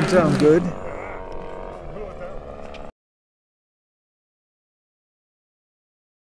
doing good.